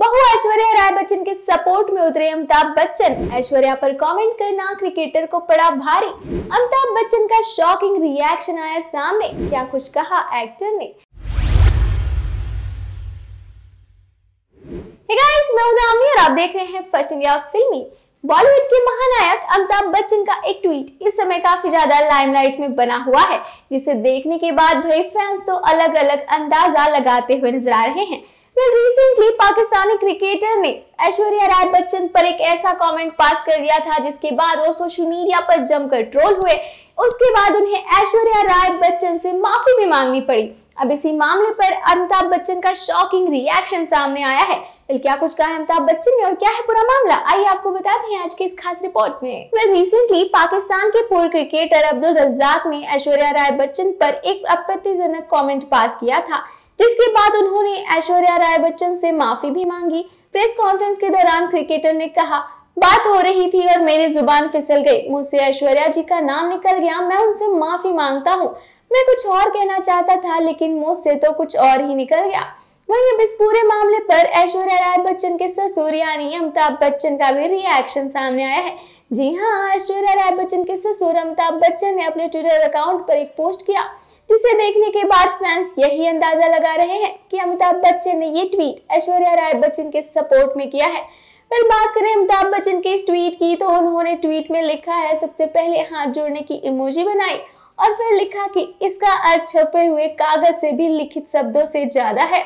बहू ऐश्वर्या राय बच्चन के सपोर्ट में उतरे अमिताभ बच्चन, ऐश्वर्या पर कमेंट करना क्रिकेटर को पड़ा भारी। अमिताभ बच्चन का शॉकिंग रिएक्शन आया सामने, क्या कुछ कहा एक्टर ने। हे गाइस, मैं हूं आमिर और आप देख रहे हैं फर्स्ट इंडिया फिल्मी। बॉलीवुड के महानायक अमिताभ बच्चन का एक ट्वीट इस समय काफी ज्यादा लाइमलाइट में बना हुआ है, जिसे देखने के बाद भाई फैंस तो अलग अलग अंदाजा लगाते हुए नजर आ रहे हैं। रिसेंटली पाकिस्तानी क्रिकेटर ने ऐश्वर्या राय बच्चन पर एक ऐसा कमेंट पास कर दिया था जिसके बाद वो सोशल मीडिया पर जमकर ट्रोल हुए। उसके बाद उन्हें ऐश्वर्या राय बच्चन से माफी भी मांगनी पड़ी। अब इसी मामले पर अमिताभ बच्चन का शॉकिंग रिएक्शन सामने आया है। क्या कुछ कहा अमिताभ बच्चन ने और क्या है पूरा मामला, आइए आपको बताते हैं आज की इस खास रिपोर्ट में। रिसेंटली पाकिस्तान के पूर्व क्रिकेटर अब्दुल रज्जाक ने ऐश्वर्या राय बच्चन पर एक आपत्तिजनक कमेंट पास किया था, जिसके बाद उन्होंने ऐश्वर्या राय बच्चन से माफी भी मांगी। प्रेस कॉन्फ्रेंस के दौरान क्रिकेटर ने कहा, बात हो रही थी और मेरी जुबान फिसल गई, मुझसे ऐश्वर्या जी का नाम निकल गया, मैं उनसे माफी मांगता हूँ। मैं कुछ और कहना चाहता था लेकिन मुझसे तो कुछ और ही निकल गया। वहीं अब इस पूरे मामले पर ऐश्वर्या राय बच्चन के ससुर यानी अमिताभ बच्चन का भी रिएक्शन सामने आया है। जी हाँ, ऐश्वर्या राय बच्चन के ससुर अमिताभ बच्चन ने अपने ट्विटर अकाउंट पर एक पोस्ट किया, जिसे देखने के बाद फैंस यही अंदाजा लगा रहे हैं कि अमिताभ बच्चन ने ये ट्वीट ऐश्वर्या राय बच्चन के सपोर्ट में किया है। पर बात करें अमिताभ बच्चन के इस ट्वीट की, तो उन्होंने ट्वीट में लिखा है, सबसे पहले हाथ जोड़ने की इमोजी बनाई और फिर लिखा कि इसका अर्थ छपे हुए कागज से भी लिखित शब्दों से ज्यादा है।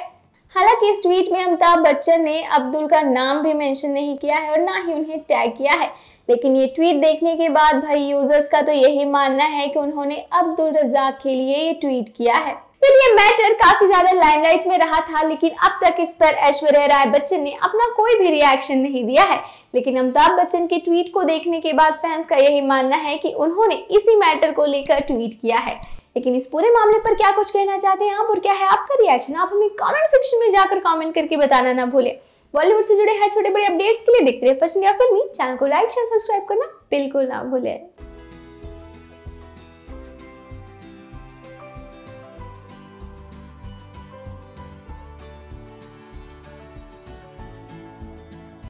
हालांकि इस ट्वीट में अमिताभ बच्चन ने अब्दुल का नाम भी मेंशन नहीं किया है और ना ही उन्हें टैग किया है। लेकिन ये ट्वीट देखने के बाद भाई यूजर्स का तो यही मानना है कि उन्होंने अब्दुल रज्जाक के लिए ये ट्वीट किया है। फिर ये मैटर काफी ज्यादा लाइमलाइट में रहा था, लेकिन अब तक इस पर ऐश्वर्या राय बच्चन ने अपना कोई भी रिएक्शन नहीं दिया है। लेकिन अमिताभ बच्चन के ट्वीट को देखने के बाद फैंस का यही मानना है कि उन्होंने इसी मैटर को लेकर ट्वीट किया है। लेकिन इस पूरे मामले पर क्या कुछ कहना चाहते हैं आप और क्या है आपका रिएक्शन, आप हमें कमेंट सेक्शन में जाकर कमेंट करके बताना ना भूलें। बॉलीवुड से जुड़े हर छोटे बड़े अपडेट्स के लिए देखते रहिए फर्स्ट इंडिया फिल्मी। चैनल को लाइक शेयर सब्सक्राइब करना बिल्कुल ना भूलें।